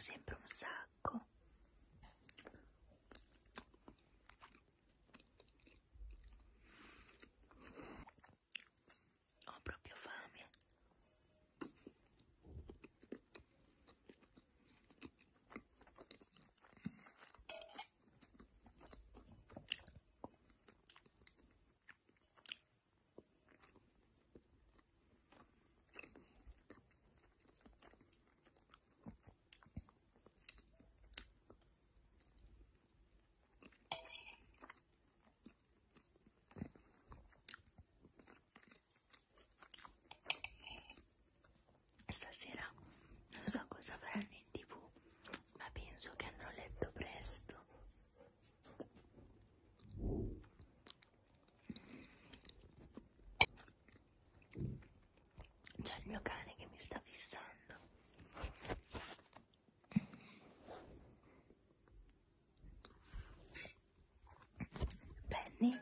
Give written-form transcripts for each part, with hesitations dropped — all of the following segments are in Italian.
sempre un sacco. Ho proprio fame. Stasera non so cosa faranno in TV, ma penso che andrò a letto presto. C'è il mio cane che mi sta fissando. Penny?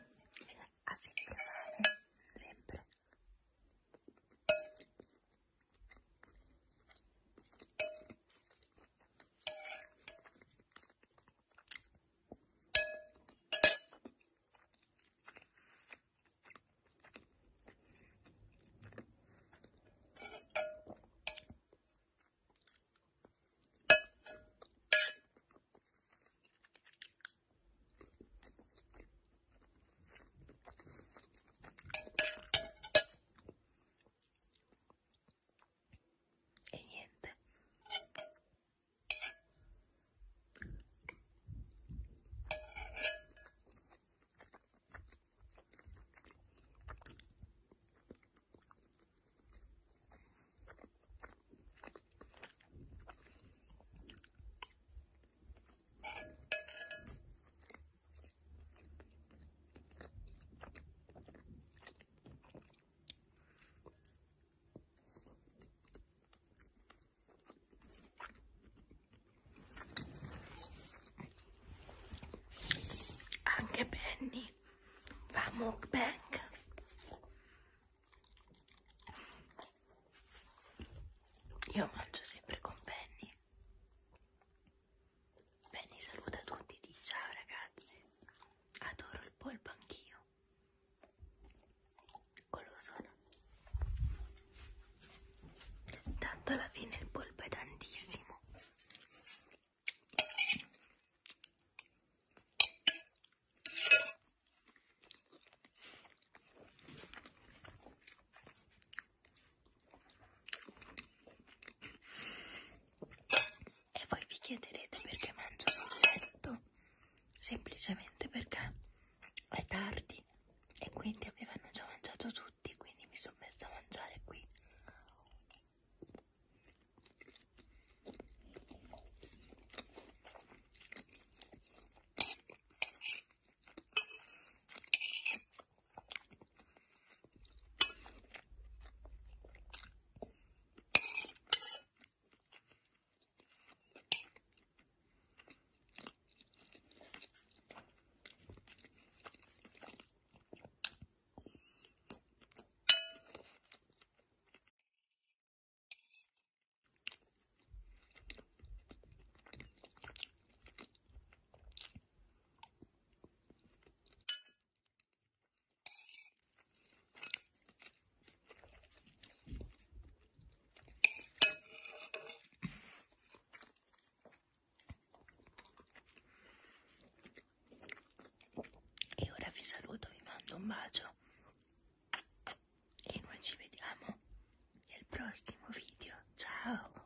Penny va mukbang. Io mangio sempre con Penny. Penny saluta tutti, dice ciao ragazzi. Adoro il polpo anch'io. Golosono. Tanto alla fine il polpo è tantissimo. Chiederete perché mangio a letto, semplicemente perché è tardi e quindi avevano già mangiato tutti, quindi mi sono messa a mangiare qui. Vi saluto, vi mando un bacio e noi ci vediamo nel prossimo video. Ciao!